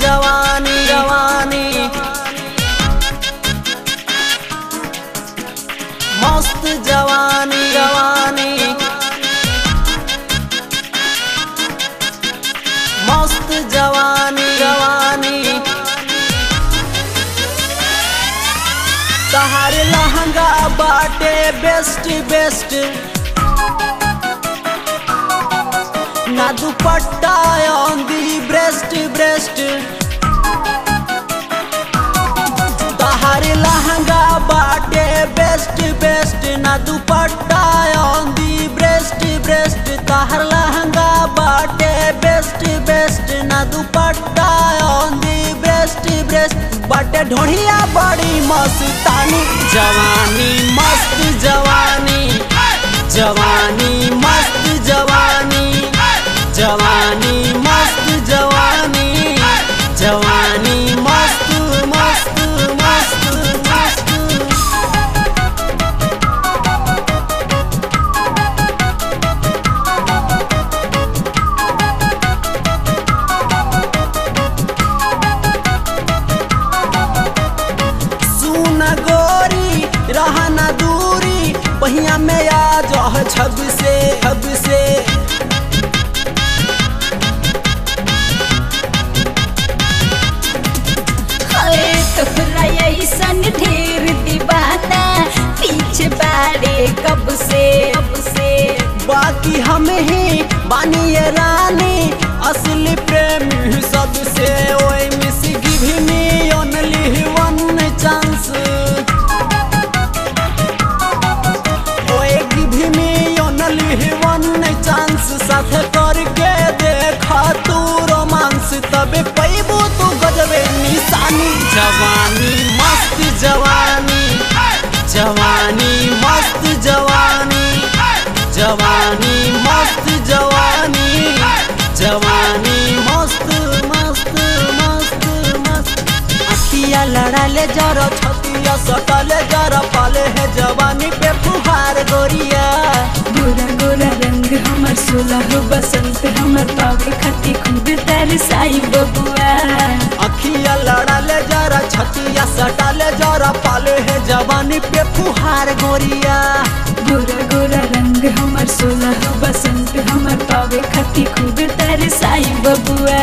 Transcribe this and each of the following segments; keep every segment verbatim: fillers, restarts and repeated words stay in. जवानी जवानी मस्त जवानी जवानी मस्त जवानी जवानी तहारे लहंगा बाटे बेस्ट बेस्ट ना दुपट्टा अंगली ब्रेस्ट ब्रेस्ट तहारे लहंगा बाटे बेस्ट बेस्ट ना दुपट्टा अंगली ब्रेस्ट ब्रेस्ट तहार लहंगा बाटे बेस्ट बेस्ट ना दुपट्टा अंगली ब्रेस्ट ब्रेस्ट बाटे ढोढ़िया बड़ी मस्तानी जवानी मस्त जवानी जवानी मस्त जवानी जवानी मस्त जवानी जवानी मस्त मस्त मस्त मस्त सुन गोरी रहना दूरी बहिया में आ जाह छब से छब से ढेर दीवाना पीछे बारे कब से कब से बाकी हम ही बानी रानी असली प्रेम सबसे ओए miss give me only one chance ओए give me only one chance साथ करके देखा तू रोमांस तबे पैबू तू गजबे निशानी जवानी जवानी जवानी मस्त जवानी जवानी मस्त जवानी जवानी मस्त मस्त मस्त मस्त अखिया लड़ाले जरा छतिया सटाले जरा पाले है जवानी पे फुहार गोरिया गोरा गोरा रंग हमर सोलह बसंत हमर पाग खती खूब तरसाई बबुआ अखिया लड़ाले जरा छतिया सटाले जरा पाले है जवानी पे फुहार गोरिया गोरा गोरा रंग हमर सोलह बसंत हमर पावे खती खूब तरसाई बबुआ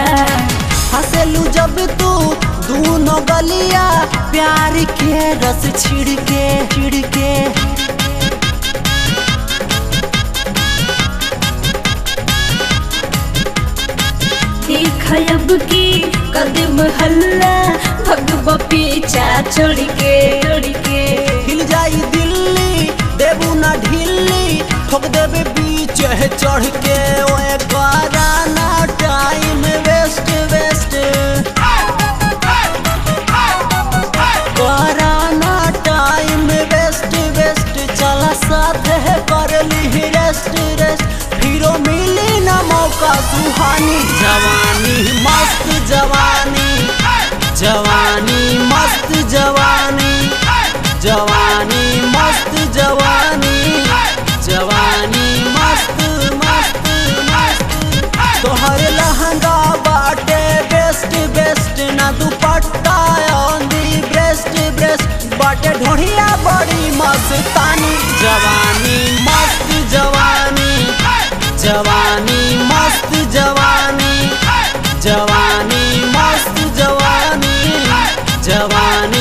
हंसेलू जब तू दूनो गलिया प्यार के रस छिड़के छिड़के देख अब की कदम हल्ला भगवा पीछा छोड़ के छोड़ के हिल जाई दिल्ली देबू ना ढिल्ली ठोक देबे बीच है चढ़ के ओए गोरा ना टाइम वेस्ट वेस्ट गोरा ना टाइम वेस्ट वेस्ट चला साथ है कर ली रेस्ट रेस्ट फिरो मिली ना मौका सुहानी जवानी मस्त जवानी जवानी मस्त जवानी जवानी मस्त जवानी जवानी मस्त मस्त मस्त तोहर लहंगा बाटे बेस्ट बेस्ट ना दुपट्टा आंधी ब्रेस्ट ब्रेस्ट बाटे ढोढ़िया बड़ी मस्तानी जवानी मस्त जवानी जवानी मस्त जवानी जवानी मस्त जवानी जवानी।